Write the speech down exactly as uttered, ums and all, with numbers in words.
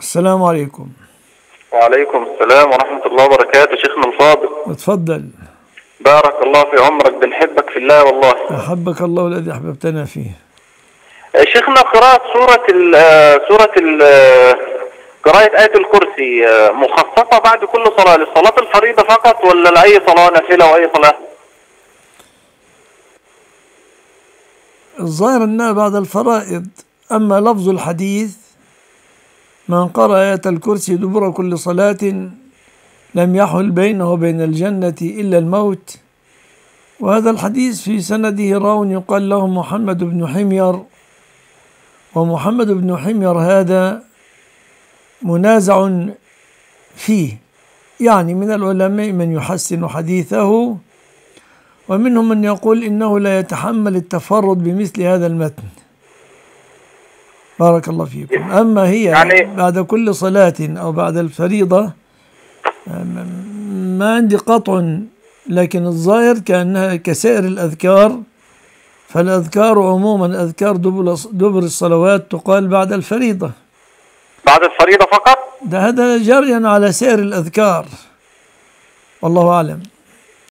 السلام عليكم. وعليكم السلام ورحمة الله وبركاته. شيخنا الفاضل اتفضل. بارك الله في عمرك، بنحبك في الله والله. أحبك الله الذي أحببتنا فيه. شيخنا قراءة سورة ال سورة ال قراءة آية الكرسي مخصصة بعد كل صلاة للصلاة الفريضة فقط ولا لأي صلاة نافلة وأي صلاة؟ الظاهر أنها بعد الفرائض، أما لفظ الحديث من قرأ آية الكرسي دبر كل صلاة لم يحل بينه وبين الجنة إلا الموت، وهذا الحديث في سنده راو يقال له محمد بن حمير، ومحمد بن حمير هذا منازع فيه، يعني من العلماء من يحسن حديثه ومنهم من يقول إنه لا يتحمل التفرد بمثل هذا المتن. بارك الله فيكم. أما هي يعني بعد كل صلاة أو بعد الفريضة ما عندي قطع، لكن الظاهر كأنها كسائر الأذكار، فالأذكار عموما أذكار دبر الصلوات تقال بعد الفريضة. بعد الفريضة فقط؟ ده هذا جريا على سائر الأذكار والله أعلم.